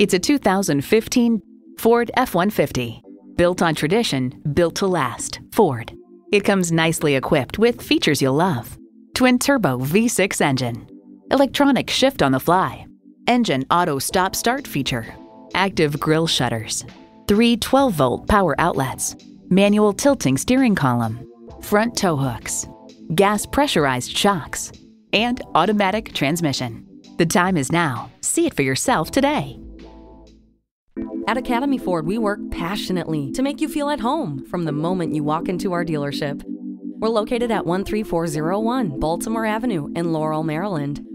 It's a 2015 Ford F-150. Built on tradition, built to last, Ford. It comes nicely equipped with features you'll love. Twin-turbo V6 engine, electronic shift on the fly, engine auto stop-start feature, active grille shutters, 3 12-volt power outlets, manual tilting steering column, front tow hooks, gas pressurized shocks, and automatic transmission. The time is now. See it for yourself today. At Academy Ford, we work passionately to make you feel at home from the moment you walk into our dealership. We're located at 13401 Baltimore Avenue in Laurel, Maryland.